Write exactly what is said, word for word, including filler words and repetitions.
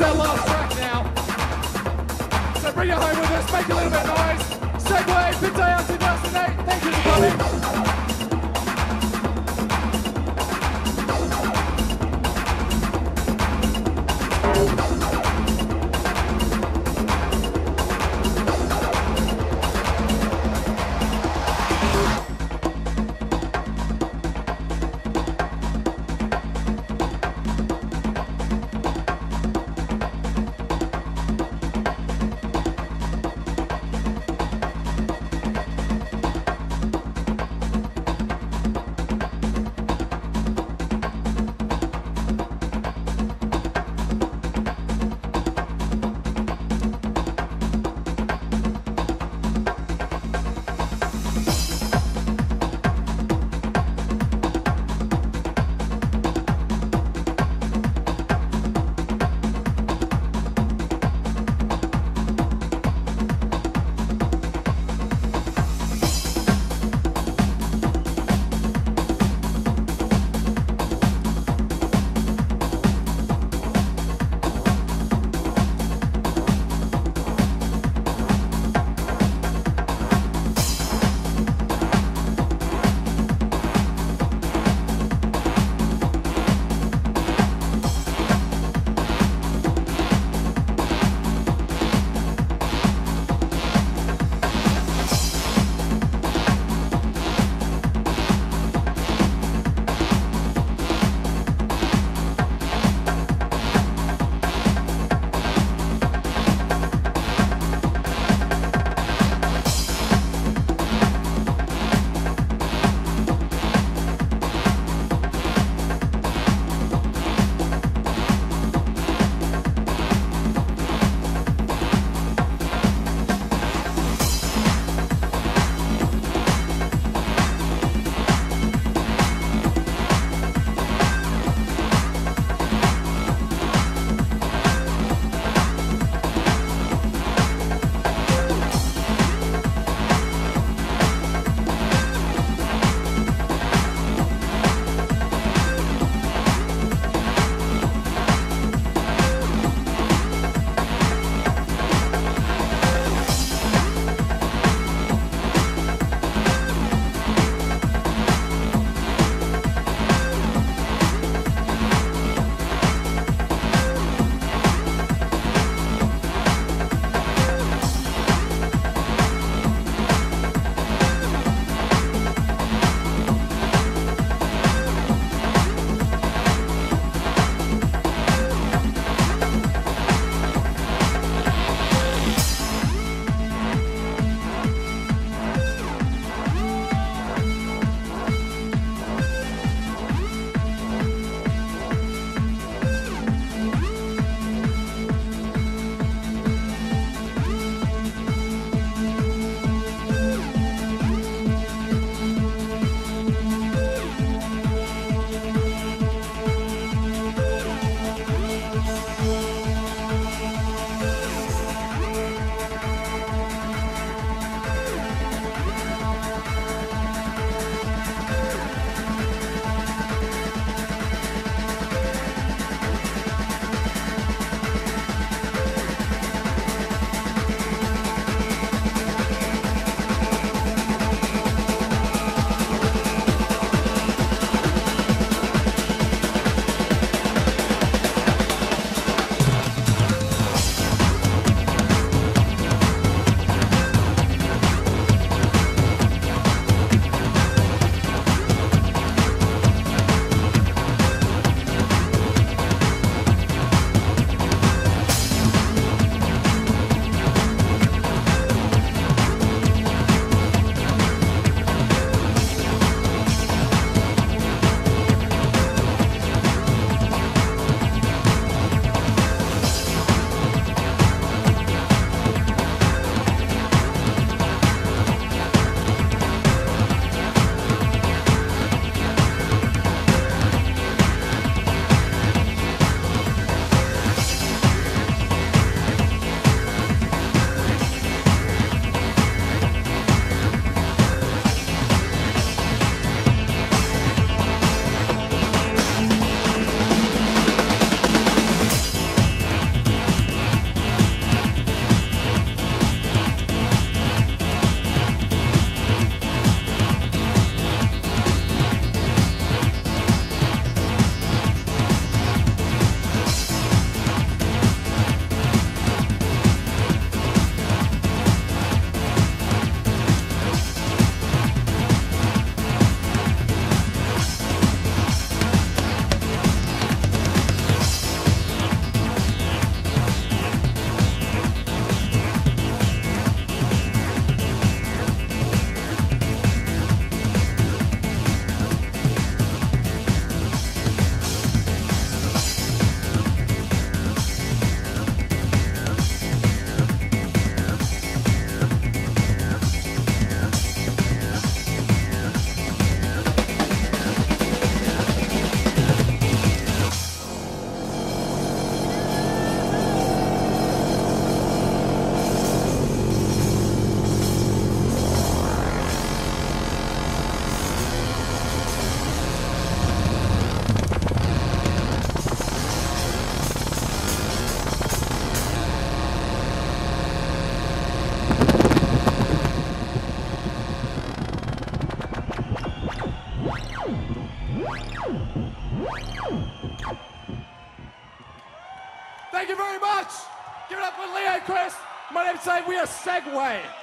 is our last track now. So bring it home with us, make a little bit of noise. Segue, big day out two thousand eight. Thank you for coming. very much. Give it up for Leo, Chris. My name's Segue. We are Segue.